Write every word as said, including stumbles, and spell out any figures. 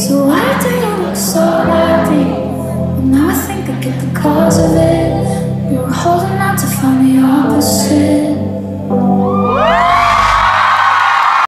So I think, so I think, and I think I get the cause of it.